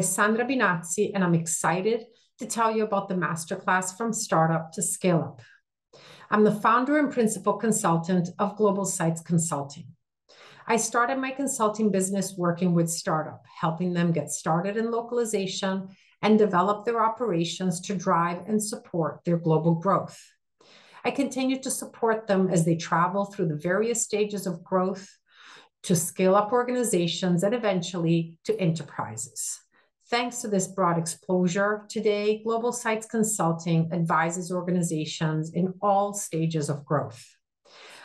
Alessandra Binazzi, and I'm excited to tell you about the masterclass From Startup to Scale Up. I'm the founder and principal consultant of Global Sites Consulting. I started my consulting business working with startups, helping them get started in localization and develop their operations to drive and support their global growth. I continue to support them as they travel through the various stages of growth to scale up organizations and eventually to enterprises. Thanks to this broad exposure, today, Global Sites Consulting advises organizations in all stages of growth.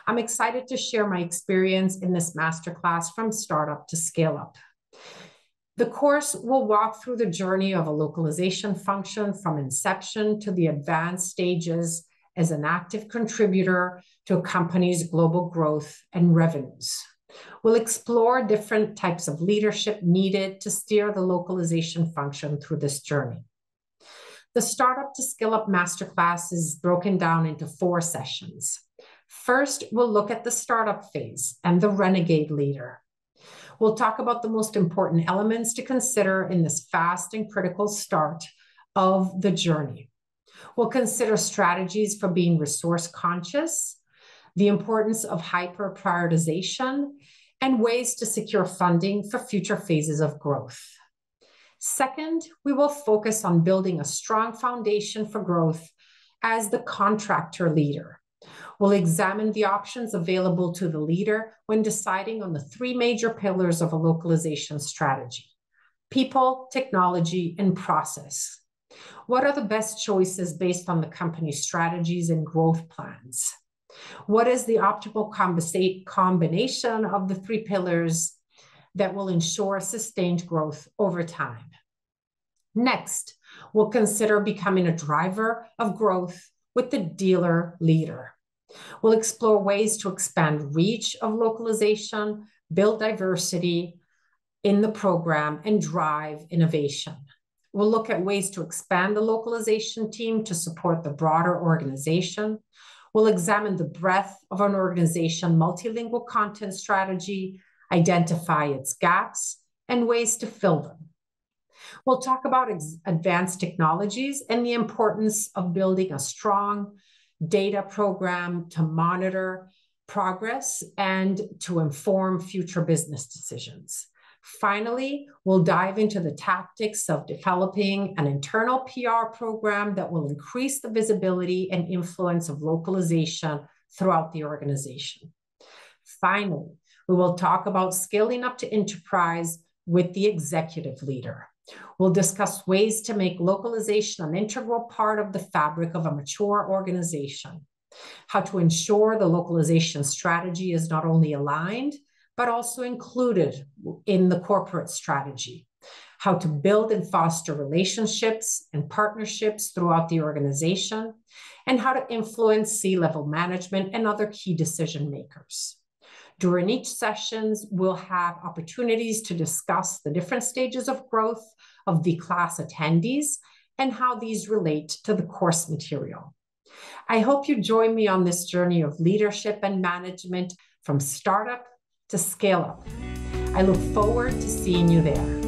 I'm excited to share my experience in this masterclass From Startup to Scale Up. The course will walk through the journey of a localization function from inception to the advanced stages as an active contributor to a company's global growth and revenues. We'll explore different types of leadership needed to steer the localization function through this journey. The Startup to Scale Up Masterclass is broken down into 4 sessions. First, we'll look at the startup phase and the renegade leader. We'll talk about the most important elements to consider in this fast and critical start of the journey. We'll consider strategies for being resource conscious, the importance of hyper prioritization, and ways to secure funding for future phases of growth. Second, we will focus on building a strong foundation for growth as the contractor leader. We'll examine the options available to the leader when deciding on the 3 major pillars of a localization strategy: people, technology, and process. What are the best choices based on the company's strategies and growth plans? What is the optimal combination of the 3 pillars that will ensure sustained growth over time? Next, we'll consider becoming a driver of growth with the dealer leader. We'll explore ways to expand reach of localization, build diversity in the program, and drive innovation. We'll look at ways to expand the localization team to support the broader organization. We'll examine the breadth of an organization's multilingual content strategy, identify its gaps, and ways to fill them. We'll talk about advanced technologies and the importance of building a strong data program to monitor progress and to inform future business decisions. Finally, we'll dive into the tactics of developing an internal PR program that will increase the visibility and influence of localization throughout the organization. Finally, we will talk about scaling up to enterprise with the executive leader. We'll discuss ways to make localization an integral part of the fabric of a mature organization, how to ensure the localization strategy is not only aligned, but also included in the corporate strategy, how to build and foster relationships and partnerships throughout the organization, and how to influence C-level management and other key decision makers. During each session, we'll have opportunities to discuss the different stages of growth of the class attendees and how these relate to the course material. I hope you join me on this journey of leadership and management from startup to scale up. I look forward to seeing you there.